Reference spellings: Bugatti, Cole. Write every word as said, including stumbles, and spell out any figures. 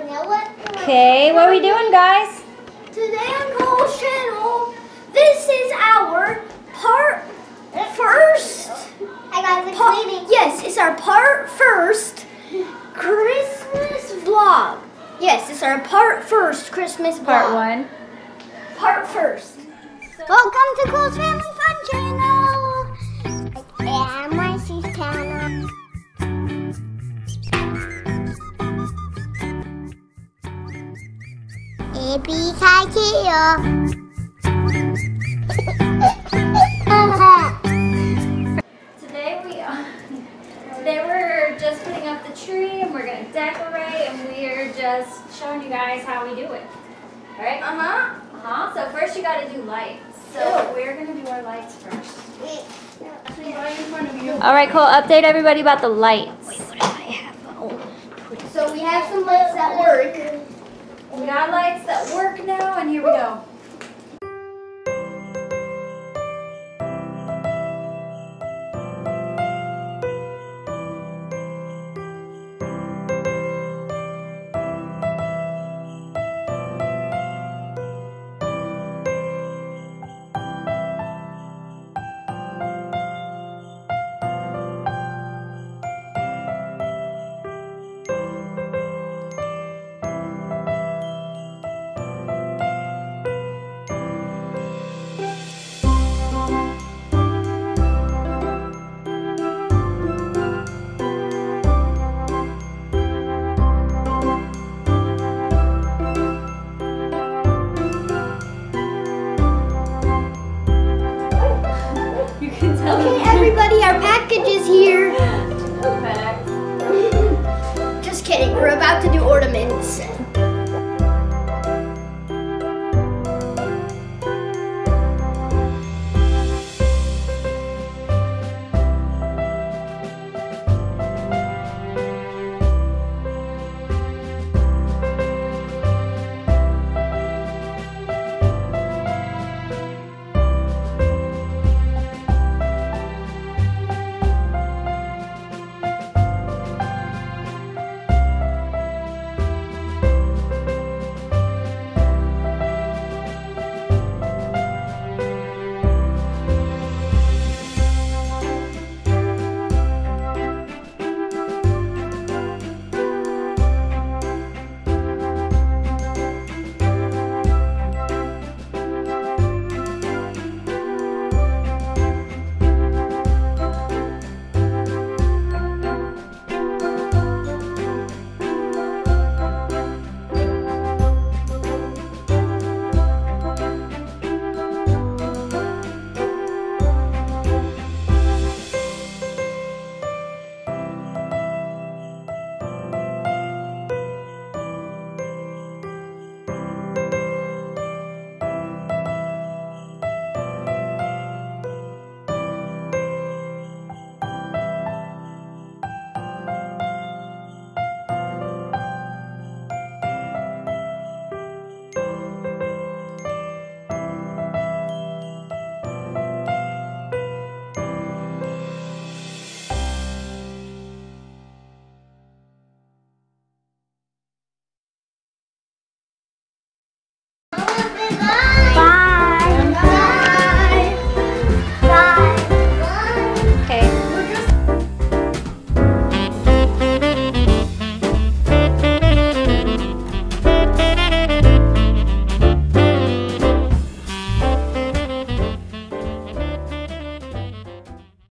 vanilla. Okay, what are we doing, guys? Today on Cole's channel, this is our part first. I got the cleaning. Yes, it's our part first Christmas vlog. Yes, it's our part first Christmas vlog. Part one. Part first. So welcome to Cole's Family Fun Channel. And my sister's channel. Baby, take care. Today we are. Today we're just putting up the tree, and we're gonna decorate, and we're just showing you guys how we do it. All right? Uh huh. Uh-huh. So first you gotta do lights. So Ew. we're gonna do our lights first. Wait. So you right in front of you. All right, Cole. Update everybody about the lights. Wait, what do I have? Oh. So we have some lights that work. We got lights that work now, and here we go. Okay, everybody, our package is here. Just kidding, we're about to do ornaments.